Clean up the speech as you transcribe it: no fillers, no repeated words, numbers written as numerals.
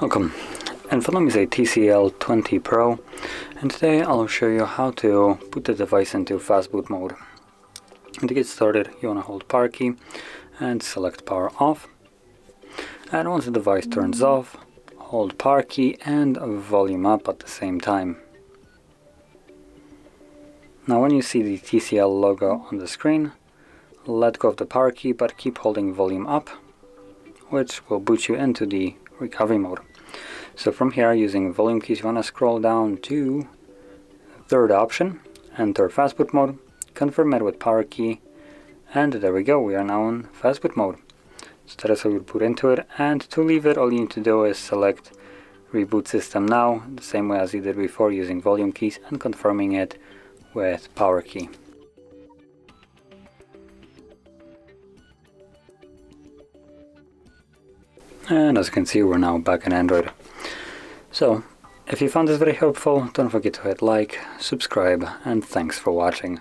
Welcome, in front of me is a TCL 20 Pro, and today I'll show you how to put the device into fastboot mode. And to get started, you want to hold power key and select power off. And once the device turns off, hold power key and volume up at the same time. Now when you see the TCL logo on the screen, let go of the power key but keep holding volume up, which will boot you into the recovery mode. So from here, using volume keys, you want to scroll down to third option, enter fastboot mode, confirm it with power key, and there we go, we are now in fastboot mode. So that is how you boot into it, and to leave it, all you need to do is select reboot system now, the same way as you did before, using volume keys and confirming it with power key. And as you can see, we're now back in Android. So, if you found this very helpful, don't forget to hit like, subscribe, and thanks for watching.